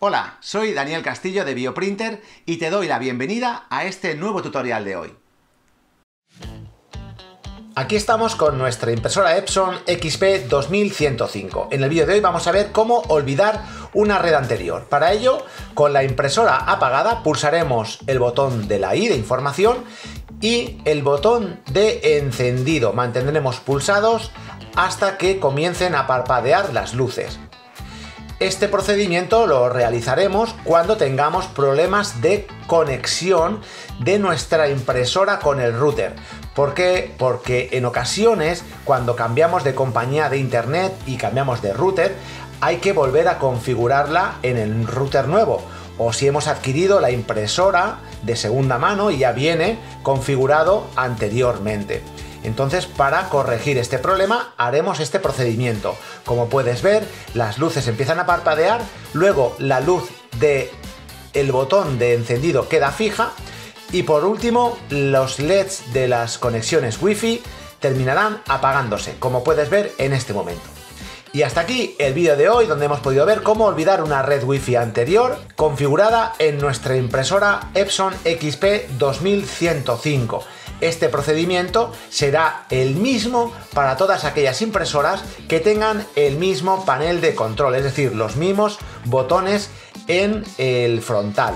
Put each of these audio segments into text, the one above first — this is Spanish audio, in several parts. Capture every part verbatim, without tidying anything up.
Hola, soy Daniel Castillo de Bioprinter y te doy la bienvenida a este nuevo tutorial de hoy. Aquí estamos con nuestra impresora Epson X P dos mil ciento cinco. En el vídeo de hoy vamos a ver cómo olvidar una red anterior. Para ello, con la impresora apagada pulsaremos el botón de la I de información y el botón de encendido. Mantendremos pulsados hasta que comiencen a parpadear las luces. Este procedimiento lo realizaremos cuando tengamos problemas de conexión de nuestra impresora con el router. ¿Por qué? Porque en ocasiones, cuando cambiamos de compañía de internet y cambiamos de router, hay que volver a configurarla en el router nuevo. O si hemos adquirido la impresora de segunda mano y ya viene configurado anteriormente. Entonces, para corregir este problema haremos este procedimiento. Como puedes ver, las luces empiezan a parpadear, luego la luz del botón de encendido queda fija y por último los L E Ds de las conexiones Wi-Fi terminarán apagándose, como puedes ver en este momento. Y hasta aquí el vídeo de hoy, donde hemos podido ver cómo olvidar una red Wi-Fi anterior configurada en nuestra impresora Epson X P dos mil ciento cinco. Este procedimiento será el mismo para todas aquellas impresoras que tengan el mismo panel de control, es decir, los mismos botones en el frontal.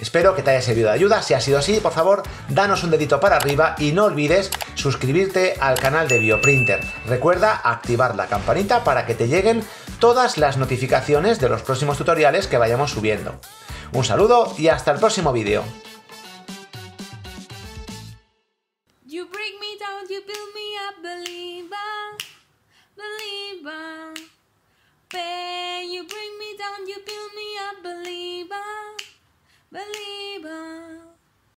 Espero que te haya servido de ayuda. Si ha sido así, por favor, danos un dedito para arriba y no olvides suscribirte al canal de Bioprinter. Recuerda activar la campanita para que te lleguen todas las notificaciones de los próximos tutoriales que vayamos subiendo. Un saludo y hasta el próximo vídeo. You bring me down, you build me up, believer, believer. Pain, you bring me down, you build me